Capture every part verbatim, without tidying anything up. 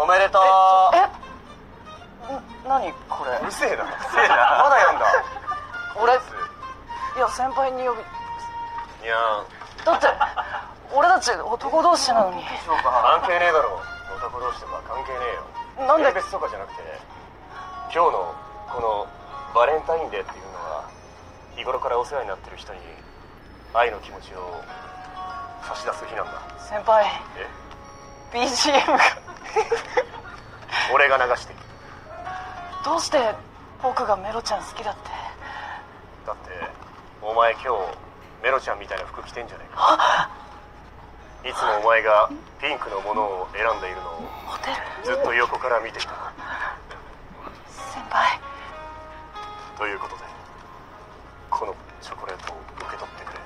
おめでとう。え、何これ。うるせえな。うるせえな。まだやんだ。俺、いや先輩に呼び。いやー。だって俺たち男同士なのに。関係ねえだろ。男同士とか関係ねえよ。なんで。別とかじゃなくて、今日のこのバレンタインデーっていうのは、日頃からお世話になってる人に愛の気持ちを差し出す日なんだ。先輩。え。ビージーエム が俺が流してる。どうして僕がメロちゃん好きだって。だってお前今日メロちゃんみたいな服着てんじゃねえか。いつもお前がピンクのものを選んでいるのをずっと横から見てきた。先輩。ということでこのチョコレートを受け取ってくれ。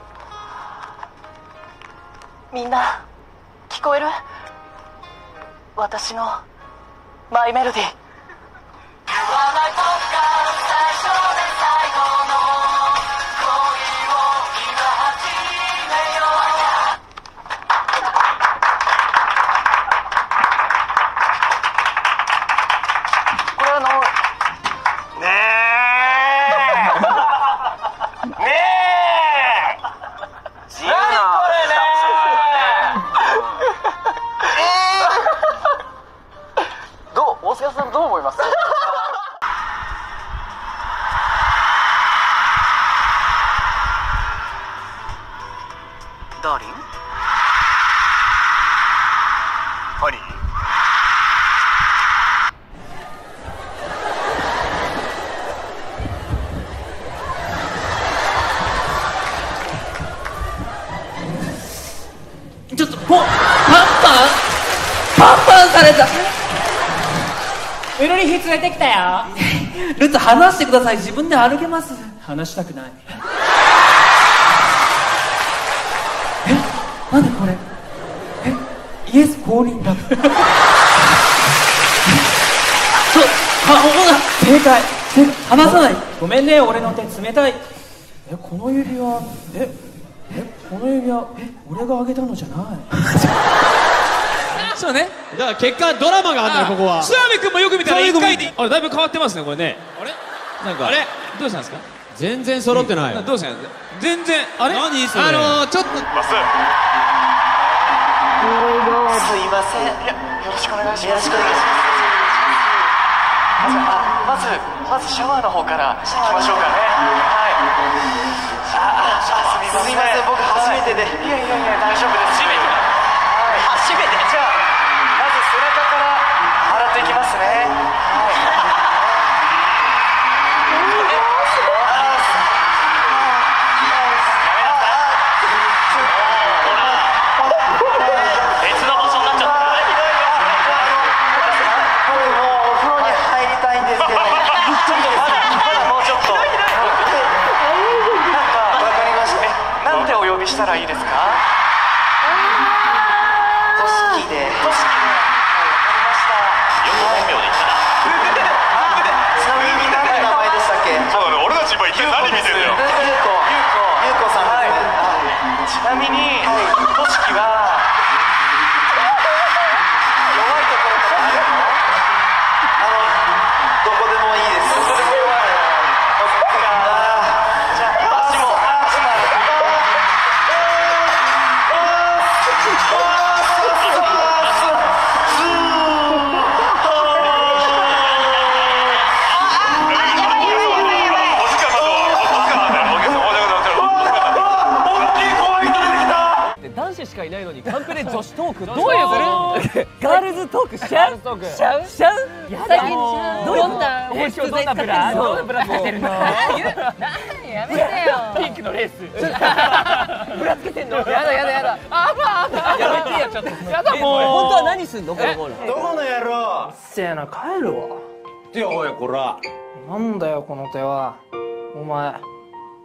みんな聞こえる？私のマイメロディー。ダーリン、ハニー。ちょっともうパンパンパンパンされた。ウルリヒ連れてきたよ。ルツ離してください。自分で歩けます。離したくない。なんでこれ。え、イエス降臨だ。そう、あ、ここだ。正解。離さない。ごめんね、俺の手冷たい。え、この指輪。え、え、この指輪。え、俺があげたのじゃない。そうね。だから結果ドラマがあったの。ここは諏訪部君もよく見たらいっかいで。あれだいぶ変わってますね、これね。あれなんか、あれどうしたんですか。全然揃ってない。どうしたんですか。全然、あれ何それ。あの、ちょっとすいません。よろしくお願いします。よろしくお願いします。まず、まずシャワーの方から行きましょうかね。はい。あ、すみません。僕初めてで。いやいやいや、大丈夫です。初めて。はい。初めて。じゃあ、まず背中から洗っていきますね。はい。したらいいですか。都市記で。都市記で。はい、わかりました。よんじゅうよんびょうでいったな。ちなみに何て名前でしたっけ。そうだね、俺たち今一体何見てんだよ。ゆうこ、ゆうこ、ゆうこさん。はい。ちなみに都市記は弱いところからあるの。あの、どこでもいいです。どこでも弱い。しかいないのにカンペで女子トークどういうガールズトークしちゃうしちゃうしちゃう。最近どんなおしどんなブラどんなブラつけてるの。やめてよ。ピンクのレースブラつけてんの。やだやだやだ。あばやめてよちょっと。やだもう。本当は何すんのこのゴール。どこの野郎。せーな帰るわ。ておいこら。なんだよこの手は。お前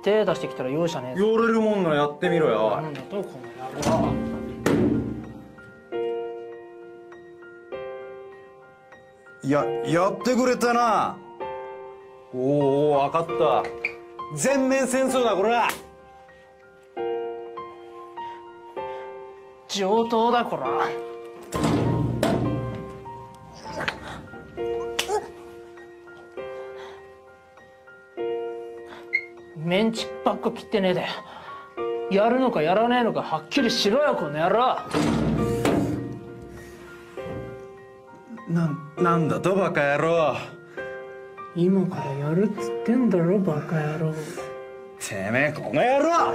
手出してきたら容赦ねえ。寄れるもんならやってみろよ。なんだとこの。や、やってくれたな。おお、分かった。全面戦争だ、これ。上等だ、こら。メンチばっか切ってねえでやるのかやらねえのかはっきりしろよこの野郎。な、なんだとバカ野郎。今からやるっつってんだろバカ野郎。てめえこの野郎。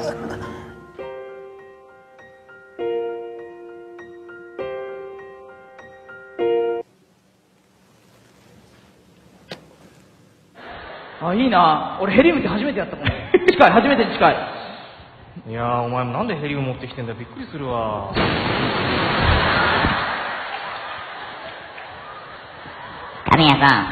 あ、いいな。俺ヘリウムって初めてやったもん。近い、初めて近い。いやー、お前もなんでヘリウム持ってきてんだよ。びっくりするわ。神谷さん。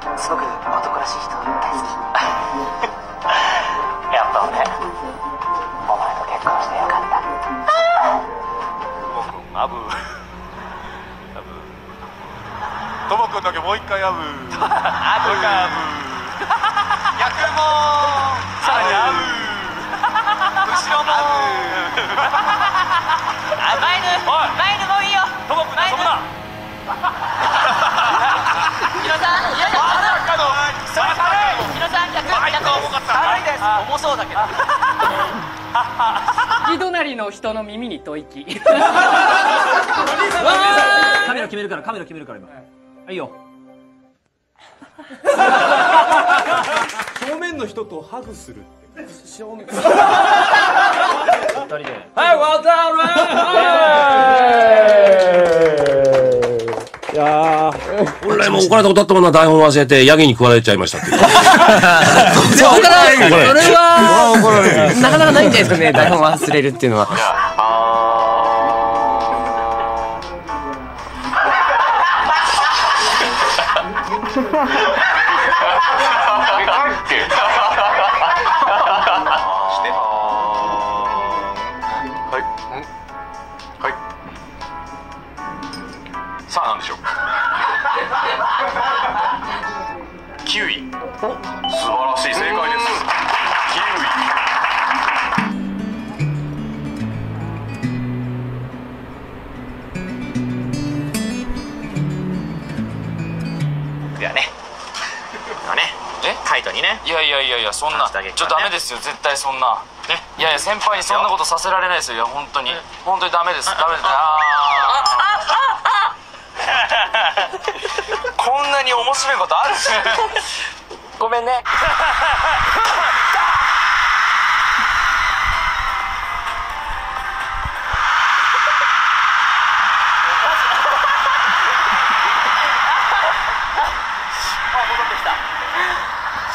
すごく男らしい人大好きやっぱ俺お前と結婚してよかった。ともくんアブアブともくんだけもう一回アブアブかアブ逆もさらにアブ後ろもアブマイルマイルもいいよともくんだそこだ重そうだけど右隣の人の耳に吐息カメラ決めるからカメラ決めるから今はいいよ正面の人とハグするって正面ふたりではいワタルいや俺も怒られたことあったもんな台本忘れてヤギに食われちゃいましたっていうそれはなかなかないんじゃないですかね台本忘れるっていうのはさあ何でしょうキウイ素晴らしい正解ですではね、まあね、カイトにねいやいやいやいやそんな、ね、ちょっとダメですよ絶対そんな、ね、いやいや先輩にそんなことさせられないですよいや本当に本当にダメですダメですこんなに面白いことあるごめんね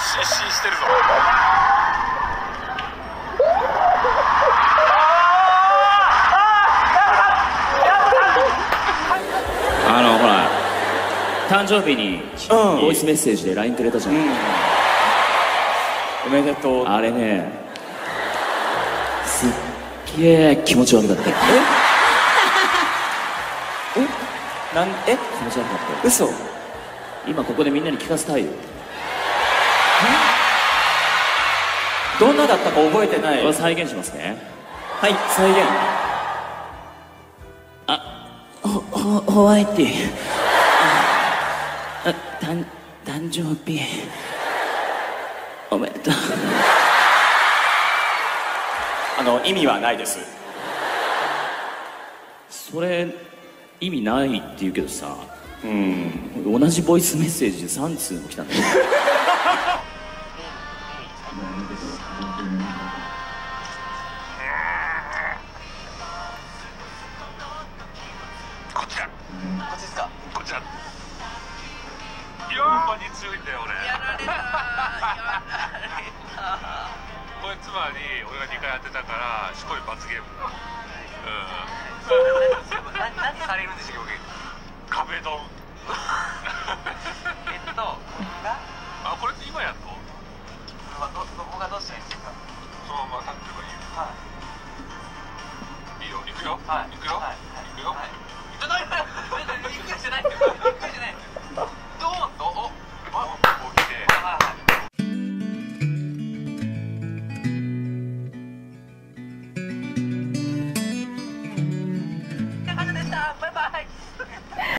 失神してるぞ。あのほら誕生日にボイスメッセージで ライン くれたじゃん、うん、おめでとうあれねすっげえ気持ち悪かったええなんえ気持ち悪かった嘘今ここでみんなに聞かせたいよどんなだったか覚えてない再現しますねはい再現あほほホワイティあたん誕生日おめでとうあの意味はないですそれ意味ないって言うけどさうん同じボイスメッセージでさん通も来たんだよはい。